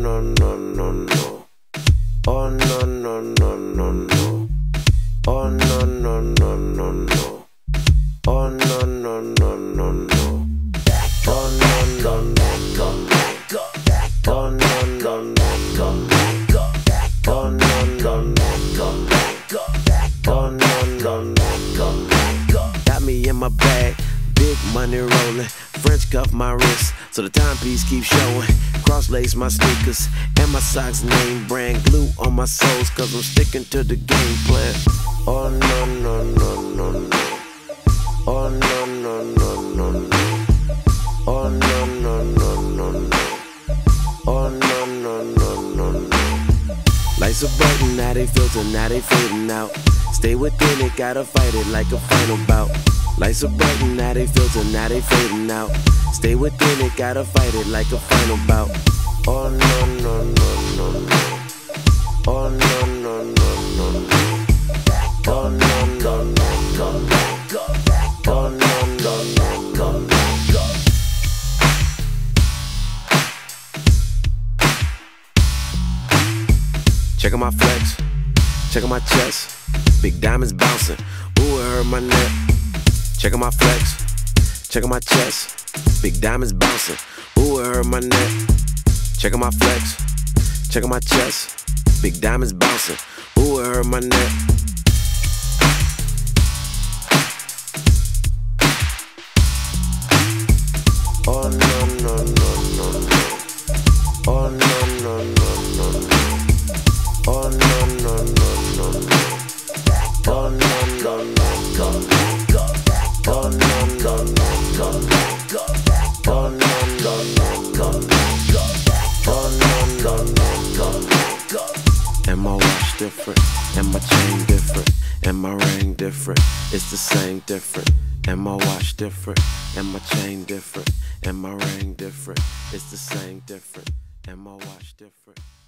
no, no, no, no. Oh, no, no, no, no, no. Oh, no, no, no, no, no. Oh, no, no, no, no, no. Oh, no, no, no, no. Oh, no, no, no, no. Oh, no, no, no, no. Oh, no, no, no, no. Got me in my bag, big money rolling. French cuff my wrist, so the timepiece keeps showing. Cross-lace my sneakers, and my socks name brand. Glue on my soles, cause I'm sticking to the game plan. Oh, no, no, no, no, no. Oh, no, no, no, no, no. Oh, no, no, no, no, no. Oh, no, no, no, no, no. Life's a burden, now they filter, now they fading out. Stay within it, gotta fight it like a final bout. Life's a burden, now they filter, now they fading out. Stay within it, gotta fight it like a final bout. Oh no, no, no, no, no. Oh no, no, no, no, no. Oh no, no, no, no. Oh no, no, no, no. Check out my flex, check out my chest. Big diamonds bouncing, ooh, it hurt my neck. Check out my flex, check out my chest. Big diamonds bouncing, ooh, it hurt my neck. Check out my flex, check out my chest. Big diamonds bouncing, ooh, it hurt my neck. Oh no, no, no, no, no. Oh no, no, no, no, no. Oh no, no, no, no, no. Oh no, no, no, no. Oh no, no, no, no. Oh no, no, no, no. Oh no, no, no. And my watch different, and my chain different, and my ring different. It's the same different. And my watch different, and my chain different, and my ring different. It's the same different, and my watch different.